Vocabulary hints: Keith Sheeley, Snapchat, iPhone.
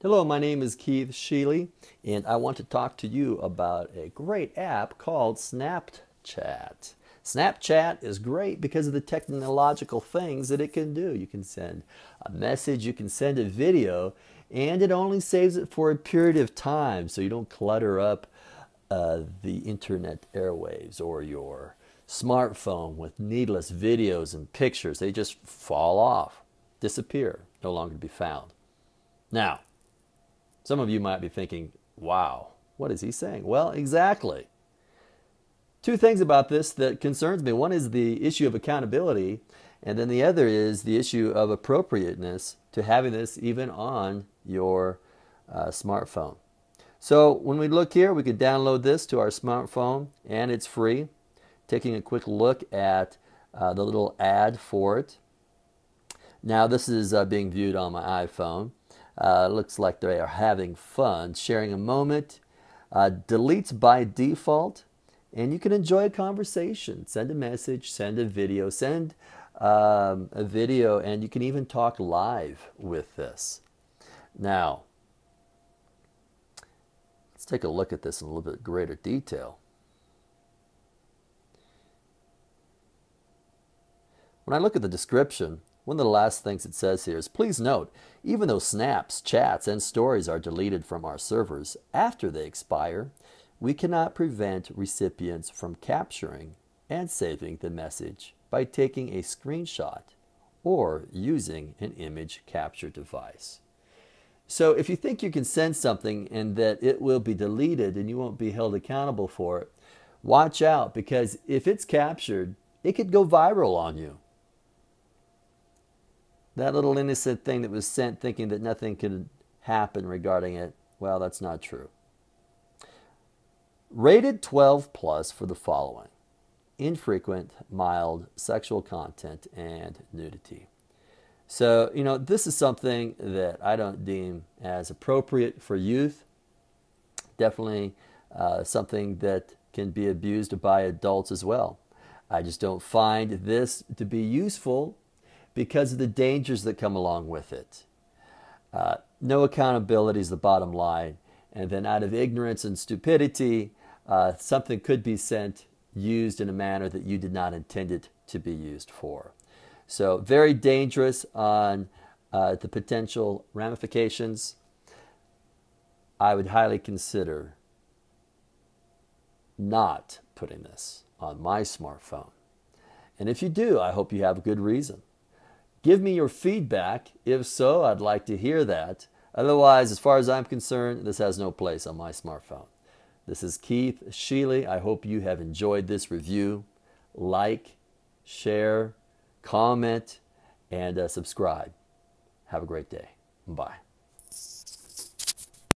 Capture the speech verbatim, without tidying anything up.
Hello, my name is Keith Sheeley, and I want to talk to you about a great app called Snapchat. Snapchat is great because of the technological things that it can do. You can send a message, you can send a video, and it only saves it for a period of time so you don't clutter up uh, the internet airwaves or your smartphone with needless videos and pictures. They just fall off, disappear, no longer to be found. Now, some of you might be thinking, wow, what is he saying? Well, exactly. Two things about this that concerns me. One is the issue of accountability, and then the other is the issue of appropriateness to having this even on your uh, smartphone. So when we look here, we can download this to our smartphone, and it's free. Taking a quick look at uh, the little ad for it. Now this is uh, being viewed on my iPhone. Uh, looks like they are having fun, sharing a moment, uh, deletes by default, and you can enjoy a conversation. Send a message, send a video, send um, a video, and you can even talk live with this. Now, let's take a look at this in a little bit greater detail. When I look at the description, one of the last things it says here is, please note, even though snaps, chats, and stories are deleted from our servers after they expire, we cannot prevent recipients from capturing and saving the message by taking a screenshot or using an image capture device. So if you think you can send something and that it will be deleted and you won't be held accountable for it, watch out, because if it's captured, it could go viral on you. That little innocent thing that was sent thinking that nothing could happen regarding it, well, that's not true. Rated twelve plus for the following: infrequent, mild, sexual content, and nudity. So, you know, this is something that I don't deem as appropriate for youth. Definitely uh, something that can be abused by adults as well. I just don't find this to be useful because of the dangers that come along with it. Uh, no accountability is the bottom line. And then out of ignorance and stupidity, uh, something could be sent, used in a manner that you did not intend it to be used for. So very dangerous on uh, the potential ramifications. I would highly consider not putting this on my smartphone. And if you do, I hope you have a good reason. Give me your feedback. If so, I'd like to hear that. Otherwise, as far as I'm concerned, this has no place on my smartphone. This is Keith Sheeley. I hope you have enjoyed this review. Like, share, comment, and uh, subscribe. Have a great day. Bye.